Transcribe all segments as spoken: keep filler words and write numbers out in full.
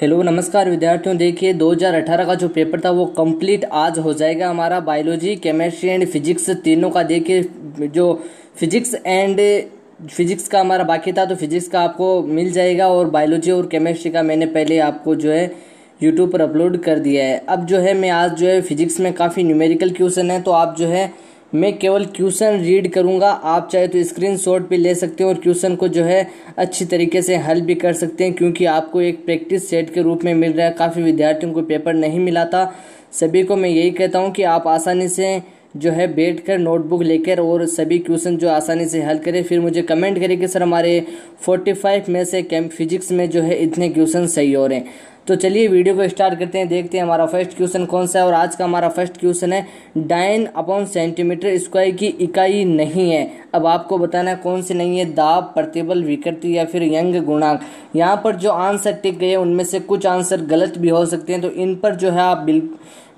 Hello नमस्कार विद्यार्थियों, देखिए दो हज़ार अठारह का जो पेपर था वो कंप्लीट आज हो जाएगा हमारा। बायोलॉजी, केमिस्ट्री एंड फिजिक्स तीनों का। देखिए जो फिजिक्स एंड फिजिक्स का हमारा बाकी था तो फिजिक्स का आपको मिल जाएगा, और बायोलॉजी और केमिस्ट्री का मैंने पहले आपको जो है यूट्यूब पर अपलोड कर दिया है। अब जो है मैं आज जो है फिजिक्स में काफ़ी न्यूमेरिकल क्वेश्चन है, तो आप जो है मैं केवल क्वेश्चन रीड करूंगा। आप चाहे तो स्क्रीनशॉट भी ले सकते हैं और क्वेश्चन को जो है अच्छी तरीके से हल भी कर सकते हैं, क्योंकि आपको एक प्रैक्टिस सेट के रूप में मिल रहा है। काफ़ी विद्यार्थियों को पेपर नहीं मिला था, सभी को मैं यही कहता हूं कि आप आसानी से जो है बैठकर नोटबुक लेकर और सभी क्वेश्चन जो आसानी से हल करें। फिर मुझे कमेंट करें कि सर हमारे पैंतालीस में से कैम फिजिक्स में जो है इतने क्वेश्चन सही हो रहे हैं। तो चलिए वीडियो को स्टार्ट करते हैं, देखते हैं हमारा फर्स्ट क्वेश्चन कौन सा है। और आज का हमारा फर्स्ट क्वेश्चन है डाइन अपॉन सेंटीमीटर स्क्वायर की इकाई नहीं है। अब आपको बताना है कौन सी नहीं है, दाब, प्रतिबल, विकृति या फिर यंग गुणांक। यहाँ पर जो आंसर टिक गए उनमें से कुछ आंसर गलत भी हो सकते हैं, तो इन पर जो है आप बिल,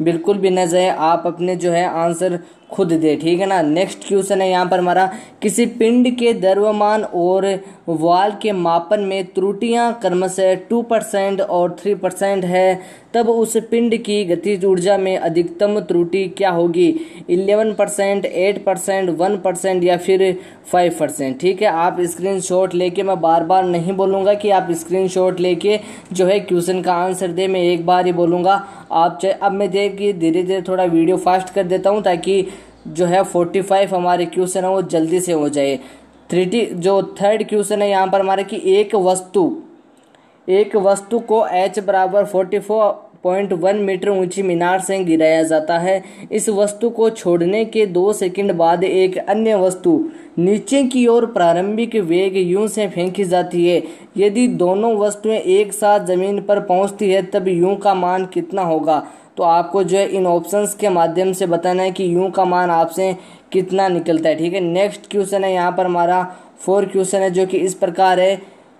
बिल्कुल भी न जाए, आप अपने जो है आंसर खुद दे, ठीक है ना। नेक्स्ट क्वेश्चन है यहाँ पर हमारा, किसी पिंड के द्रव्यमान और वाल के मापन में त्रुटियां क्रमशः टू परसेंट और थ्री परसेंट है, तब उस पिंड की गतिज ऊर्जा में अधिकतम त्रुटि क्या होगी? Eleven percent, eight percent, one percent या फिर फाइव परसेंट। ठीक है, आप स्क्रीनशॉट लेके, मैं बार बार नहीं बोलूँगा कि आप स्क्रीनशॉट लेके जो है क्वेश्चन का आंसर दे, मैं एक बार ही बोलूँगा आप चाहे। अब मैं देख कि धीरे धीरे थोड़ा वीडियो फास्ट कर देता हूँ ताकि जो है पैंतालीस हमारे क्वेश्चन है वो जल्दी से हो जाए। थर्टी जो थर्ड क्वेश्चन है यहाँ पर हमारे कि एक वस्तु एक वस्तु को h बराबर forty four point one metre ऊंची मीनार से गिराया जाता है। इस वस्तु को छोड़ने के दो सेकंड बाद एक अन्य वस्तु नीचे की ओर प्रारंभिक वेग u से फेंकी जाती है। यदि दोनों वस्तुएं एक साथ ज़मीन पर पहुंचती है तब u का मान कितना होगा? तो आपको जो है इन ऑप्शंस के माध्यम से बताना है कि u का मान आपसे कितना निकलता है, ठीक है। नेक्स्ट क्वेश्चन है यहाँ पर हमारा फोर क्वेश्चन है, जो कि इस प्रकार है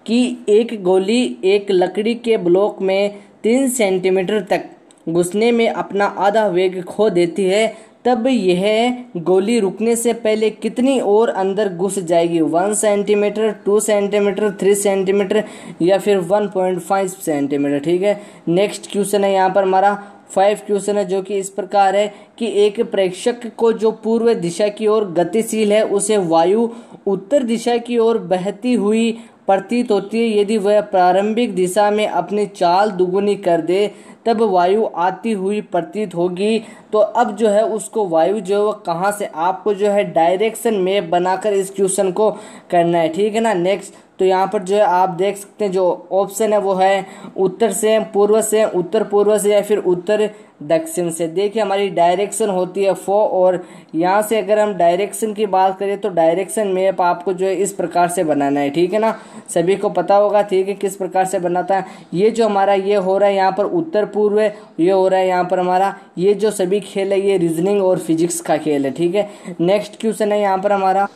कि एक गोली एक लकड़ी के ब्लॉक में तीन सेंटीमीटर तक घुसने में अपना आधा वेग खो देती है, तब यह गोली रुकने से पहले कितनी और अंदर घुस जाएगी? One centimetre, two centimetre, three centimetre या फिर वन पॉइंट फाइव सेंटीमीटर, ठीक है। नेक्स्ट क्वेश्चन है यहाँ पर हमारा फाइव क्वेश्चन है, जो कि इस प्रकार है कि एक प्रेक्षक को जो पूर्व दिशा की ओर गतिशील है उसे वायु उत्तर दिशा की ओर बहती हुई प्रतीत होती है। यदि वह प्रारंभिक दिशा में अपनी चाल दुगुनी कर दे तब वायु आती हुई प्रतीत होगी। तो अब जो है उसको वायु जो है वो कहाँ से, आपको जो है डायरेक्शन मैप बनाकर इस क्वेश्चन को करना है, ठीक है ना। नेक्स्ट तो यहाँ पर जो है आप देख सकते हैं जो ऑप्शन है वो है उत्तर से पूर्व से, उत्तर पूर्व से या फिर उत्तर दक्षिण से। देखिए हमारी डायरेक्शन होती है फो, और यहाँ से अगर हम डायरेक्शन की बात करें तो डायरेक्शन मैप आपको जो है इस प्रकार से बनाना है, ठीक है ना। सभी को पता होगा, ठीक है, किस प्रकार से बनाता है। ये जो हमारा ये हो रहा है यहाँ पर उत्तर पूर्व, ये हो रहा है यहाँ पर हमारा, ये जो सभी खेल है ये रीजनिंग और फिजिक्स का खेल है, ठीक है। नेक्स्ट क्वेश्चन है यहाँ पर हमारा,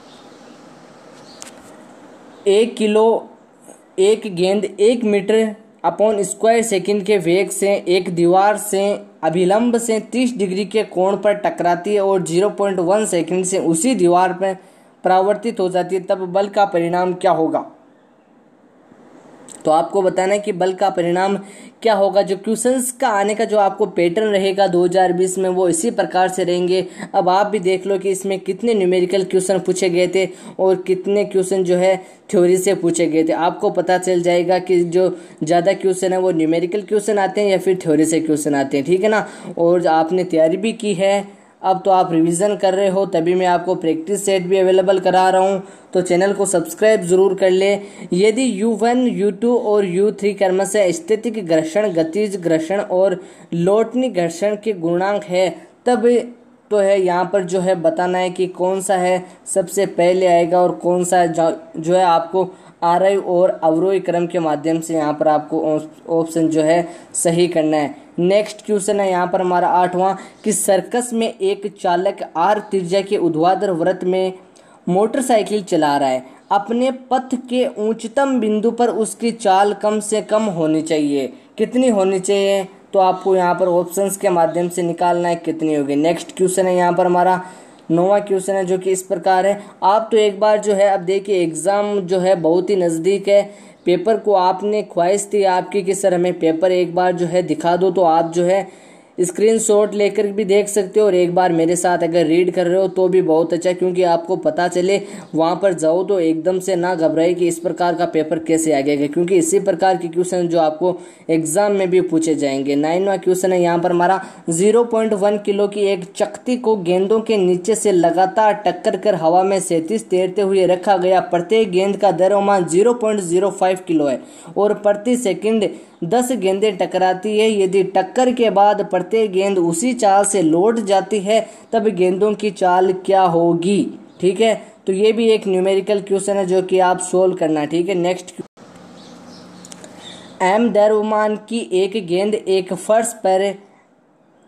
एक किलो एक गेंद एक मीटर अपॉन स्क्वायर सेकंड के वेग से एक दीवार से अभिलंब से तीस डिग्री के कोण पर टकराती है और ज़ीरो पॉइंट वन सेकंड से उसी दीवार पर परावर्तित हो जाती है, तब बल का परिणाम क्या होगा? तो आपको बताना है कि बल का परिणाम क्या होगा। जो क्वेश्चंस का आने का जो आपको पैटर्न रहेगा दो हज़ार बीस में वो इसी प्रकार से रहेंगे। अब आप भी देख लो कि इसमें कितने न्यूमेरिकल क्वेश्चन पूछे गए थे और कितने क्वेश्चन जो है थ्योरी से पूछे गए थे। आपको पता चल जाएगा कि जो ज़्यादा क्वेश्चन है वो न्यूमेरिकल क्वेश्चन आते हैं या फिर थ्योरी से क्वेश्चन आते हैं, ठीक है ना। और आपने तैयारी भी की है, अब तो आप रिवीजन कर रहे हो, तभी मैं आपको प्रैक्टिस सेट भी अवेलेबल करा रहा हूँ। तो चैनल को सब्सक्राइब ज़रूर कर ले। यदि यू वन, यू टू और यू थ्री क्रमशः स्थितिक घर्षण, गतिज घर्षण और लोटनी घर्षण के गुणांक है, तब तो है यहाँ पर जो है बताना है कि कौन सा है सबसे पहले आएगा और कौन सा जो है आपको आरोही और अवरोही क्रम के माध्यम से यहाँ पर आपको ऑप्शन जो है सही करना है। नेक्स्ट क्वेश्चन है यहाँ पर हमारा आठवां कि सर्कस में एक चालक आर त्रिज्या के ऊर्ध्वाधर वृत्त में मोटरसाइकिल चला रहा है। अपने पथ के उच्चतम बिंदु पर उसकी चाल कम से कम होनी चाहिए, कितनी होनी चाहिए? तो आपको यहाँ पर ऑप्शंस के माध्यम से निकालना है कितनी होगी। नेक्स्ट क्वेश्चन है यहाँ पर हमारा नौवां क्वेश्चन है, जो कि इस प्रकार है। आप तो एक बार जो है, अब देखिए एग्ज़ाम जो है बहुत ही नज़दीक है, पेपर को आपने ख्वाहिश थी आपकी कि सर हमें पेपर एक बार जो है दिखा दो, तो आप जो है स्क्रीनशॉट लेकर भी देख सकते हो और एक बार मेरे साथ अगर रीड कर रहे हो तो भी बहुत अच्छा, क्योंकि आपको पता चले वहाँ पर जाओ तो एकदम से ना घबराए कि इस प्रकार का पेपर कैसे आ गया, क्योंकि इसी प्रकार के क्वेश्चन जो आपको एग्जाम में भी पूछे जाएंगे। नाइनवा क्वेश्चन है यहाँ पर हमारा, जीरो पॉइंट वन किलो की एक चकती को गेंदों के नीचे से लगातार टक्कर कर हवा में सैंतीस तैरते हुए रखा गया। प्रत्येक गेंद का द्रव्यमान zero point zero five kilo है और प्रति सेकेंड दस गेंदें टकराती है। यदि टक्कर के बाद प्रत्येक गेंद उसी चाल से लौट जाती है तब गेंदों की चाल क्या होगी। ठीक है, तो ये भी एक न्यूमेरिकल क्वेश्चन है जो कि आप सोल्व करना। ठीक है, नेक्स्ट एम द्रव्यमान की एक गेंद एक फर्श पर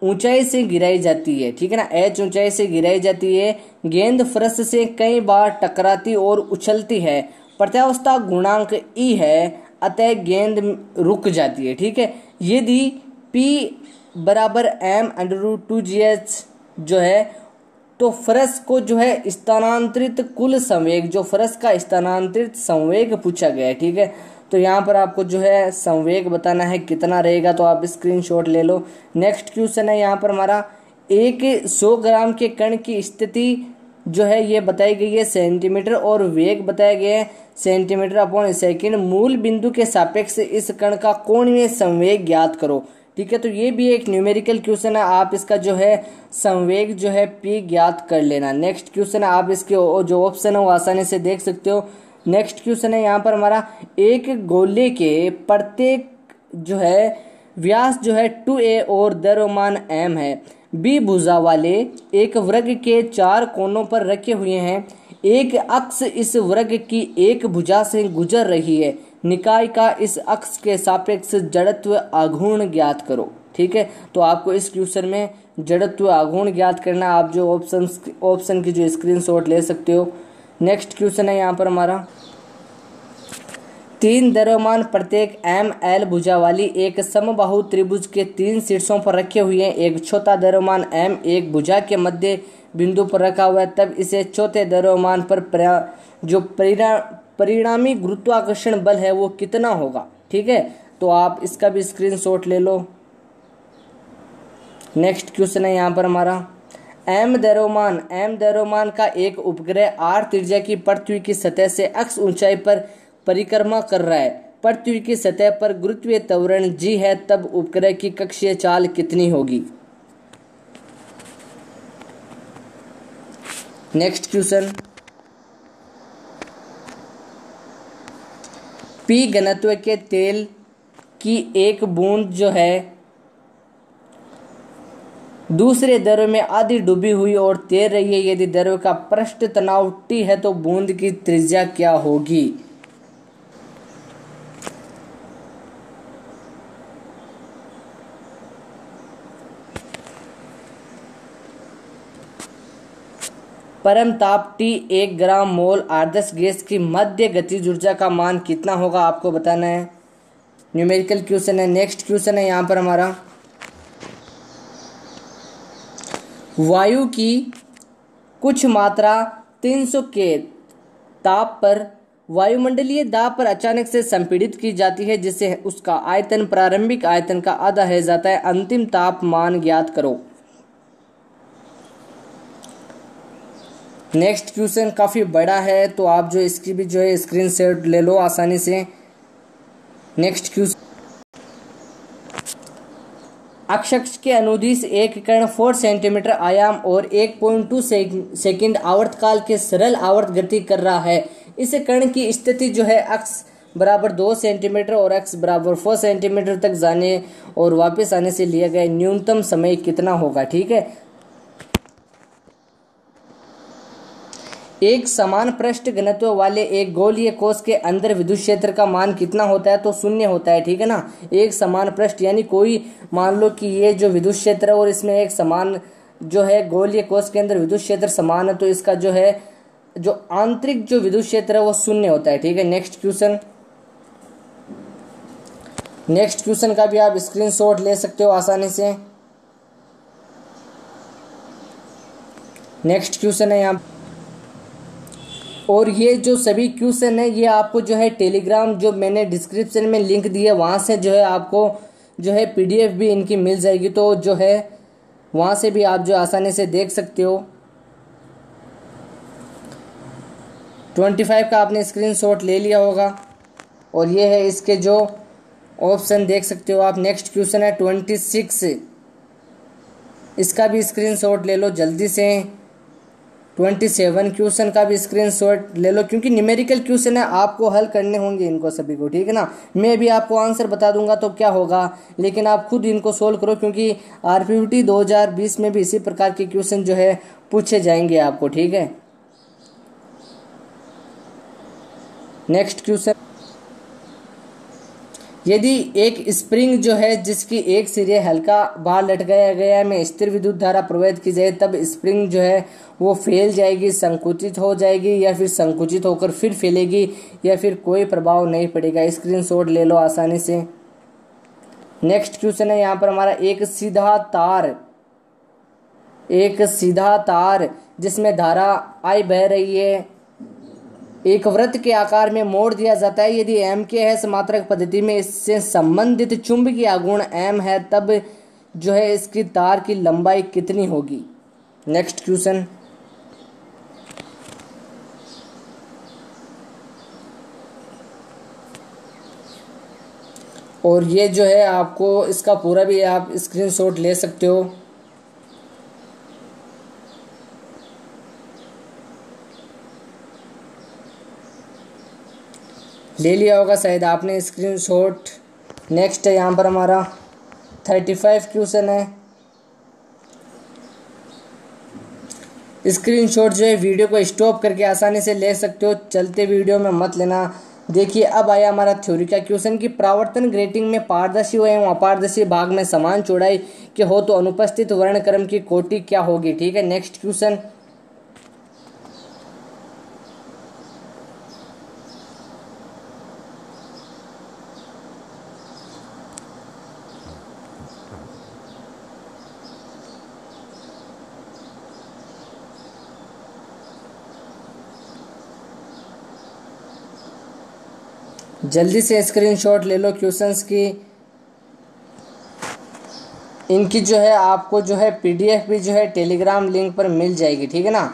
ऊंचाई से गिराई जाती है। ठीक है ना, एच ऊंचाई से गिराई जाती है। गेंद फर्श से कई बार टकराती और उछलती है। प्रत्यावस्था गुणांक ई है, अतः गेंद रुक जाती है। ठीक है, यदि P बराबर M under root two G H जो है तो फरस को जो है स्थानांतरित कुल संवेग, जो फरस का स्थानांतरित संवेग पूछा गया है। ठीक है, तो यहाँ पर आपको जो है संवेग बताना है कितना रहेगा, तो आप स्क्रीनशॉट ले लो। नेक्स्ट क्वेश्चन है यहाँ पर हमारा, एक सौ ग्राम के कण की स्थिति जो है ये बताई गई है सेंटीमीटर और वेग बताया गया है सेंटीमीटर अपॉन सेकेंड। मूल बिंदु के सापेक्ष इस कण का कोणीय संवेग ज्ञात करो। ठीक है, तो ये भी एक न्यूमेरिकल क्वेश्चन है, आप इसका जो है संवेग जो है पी ज्ञात कर लेना। नेक्स्ट क्वेश्चन है, आप इसके जो ऑप्शन है वो आसानी से देख सकते हो। नेक्स्ट क्वेश्चन है यहाँ पर हमारा, एक गोले के प्रत्येक जो है व्यास जो है टू ए और द्रव्यमान एम है। बी भुजा वाले एक वर्ग के चार कोनों पर रखे हुए हैं। एक अक्ष इस वर्ग की एक भुजा से गुजर रही है। निकाय का इस अक्ष के सापेक्ष जड़त्व आघूर्ण ज्ञात करो। ठीक है, तो आपको इस क्वेश्चन में जड़त्व आघूर्ण ज्ञात करना। आप जो ऑप्शन ऑप्शन की जो स्क्रीनशॉट ले सकते हो। नेक्स्ट क्वेश्चन है यहाँ पर हमारा, तीन द्रव्यमान प्रत्येक एम एल भुजा वाली एक समबाहु त्रिभुज के तीन शीर्षों पर रखे हुए हैं। एक छोटा द्रव्यमान एम एक भुजा के मध्य बिंदु पर रखा हुआ है, तब इसे चौथे द्रव्यमान पर जो परिणा परिणामी गुरुत्वाकर्षण बल है वो कितना होगा। ठीक है, तो आप इसका भी स्क्रीनशॉट ले लो। नेक्स्ट क्वेश्चन है यहाँ पर हमारा, एम द्रव्यमान एम द्रव्यमान का एक उपग्रह आर त्रिज्या की पृथ्वी की सतह से एक्स ऊंचाई पर परिक्रमा कर रहा है। पृथ्वी की सतह पर गुरुत्वीय त्वरण जी है, तब उपग्रह की कक्षीय चाल कितनी होगी। नेक्स्ट क्वेश्चन, पी घनत्व के तेल की एक बूंद जो है दूसरे द्रव्य में आधी डूबी हुई और तैर रही है। यदि द्रव्य का पृष्ठ तनाव टी है तो बूंद की त्रिज्या क्या होगी। परम ताप टी एक ग्राम मोल आदर्श गैस की मध्य गतिज ऊर्जा का मान कितना होगा, आपको बताना है। न्यूमेरिकल क्वेश्चन है। नेक्स्ट क्वेश्चन है यहाँ पर हमारा, वायु की कुछ मात्रा तीन सौ के ताप पर वायुमंडलीय दाब पर अचानक से संपीड़ित की जाती है, जिससे उसका आयतन प्रारंभिक आयतन का आधा रह जाता है। अंतिम तापमान ज्ञात करो। नेक्स्ट क्वेश्चन काफ़ी बड़ा है, तो आप जो इसकी भी जो है स्क्रीनशॉट ले लो आसानी से। नेक्स्ट क्वेश्चन, अक्षांश के अनुदिश एक कण चार सेंटीमीटर आयाम और एक पॉइंट दो सेकंड आवर्तकाल के सरल आवर्त गति कर रहा है। इस कण की स्थिति जो है अक्ष बराबर दो सेंटीमीटर और अक्ष बराबर चार सेंटीमीटर तक जाने और वापस आने से लिया गया न्यूनतम समय कितना होगा। ठीक है, एक समान पृष्ठ घनत्व वाले एक गोलीय कोश के अंदर विद्युत क्षेत्र का मान कितना होता है, तो शून्य होता है। ठीक है ना, एक समान पृष्ठ यानी कोई मान लो कि ये जो विद्युत क्षेत्र है और इसमें एक समान जो है गोलीय कोश के अंदर विद्युत क्षेत्र समान है, तो इसका जो है जो आंतरिक जो विद्युत क्षेत्र है वो शून्य होता है। ठीक है, नेक्स्ट क्वेश्चन नेक्स्ट क्वेश्चन का भी आप स्क्रीनशॉट ले सकते हो आसानी से। नेक्स्ट क्वेश्चन है यहाँ, और ये जो सभी क्वेश्चन है ये आपको जो है टेलीग्राम जो मैंने डिस्क्रिप्शन में लिंक दी है वहाँ से जो है आपको जो है पीडीएफ भी इनकी मिल जाएगी, तो जो है वहाँ से भी आप जो आसानी से देख सकते हो। पच्चीस का आपने स्क्रीनशॉट ले लिया होगा और ये है इसके जो ऑप्शन देख सकते हो आप। नेक्स्ट क्वेश्चन है छब्बीस, इसका भी स्क्रीनशॉट ले लो जल्दी से। सत्ताईस क्वेश्चन का भी स्क्रीनशॉट ले लो, क्योंकि न्यूमेरिकल क्वेश्चन है, आपको हल करने होंगे इनको सभी को, ठीक है ना। मैं भी आपको आंसर बता दूंगा तो क्या होगा, लेकिन आप खुद इनको सोल्व करो, क्योंकि आरपीवीटी दो हज़ार बीस में भी इसी प्रकार के क्वेश्चन जो है पूछे जाएंगे आपको, ठीक है। नेक्स्ट क्वेश्चन, यदि एक स्प्रिंग जो है जिसकी एक सिरे हल्का बाहर लटकाया गया है में स्थिर विद्युत धारा प्रवाहित की जाए, तब स्प्रिंग जो है वो फैल जाएगी, संकुचित हो जाएगी या फिर संकुचित होकर फिर फैलेगी, या फिर कोई प्रभाव नहीं पड़ेगा। स्क्रीनशॉट ले लो आसानी से। नेक्स्ट क्वेश्चन है यहाँ पर हमारा, एक सीधा तार एक सीधा तार जिसमें धारा I बह रही है एक वृत्त के आकार में मोड़ दिया जाता है। यदि एम के है समात्रक पद्धति में इससे संबंधित चुंबकीय आघूर्ण एम है, तब जो है इसकी तार की लंबाई कितनी होगी। नेक्स्ट क्वेश्चन, और ये जो है आपको इसका पूरा भी आप स्क्रीनशॉट ले सकते हो। ले लिया होगा शायद आपने स्क्रीनशॉट। नेक्स्ट है यहाँ पर हमारा पैंतीस क्वेश्चन है। स्क्रीनशॉट जो है वीडियो को स्टॉप करके आसानी से ले सकते हो, चलते वीडियो में मत लेना। देखिए अब आया हमारा थ्योरी का क्वेश्चन कि परावर्तन ग्रेटिंग में पारदर्शी व एवं अपारदर्शी भाग में समान चौड़ाई के हो तो अनुपस्थित वर्णक्रम की कोटि क्या होगी, ठीक है। नेक्स्ट क्वेश्चन, जल्दी से स्क्रीनशॉट ले लो क्वेश्चंस की। इनकी जो है आपको जो है पीडीएफ भी जो है टेलीग्राम लिंक पर मिल जाएगी, ठीक है ना।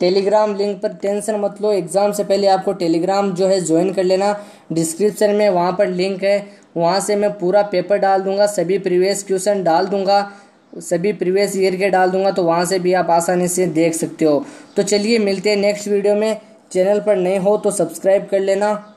टेलीग्राम लिंक पर टेंशन मत लो, एग्ज़ाम से पहले आपको टेलीग्राम जो है ज्वाइन कर लेना। डिस्क्रिप्शन में वहाँ पर लिंक है, वहाँ से मैं पूरा पेपर डाल दूँगा, सभी प्रीवियस क्वेश्चन डाल दूँगा, सभी प्रीवियस ईयर के डाल दूँगा, तो वहाँ से भी आप आसानी से देख सकते हो। तो चलिए मिलते हैं नेक्स्ट वीडियो में। चैनल पर नए हो तो सब्सक्राइब कर लेना।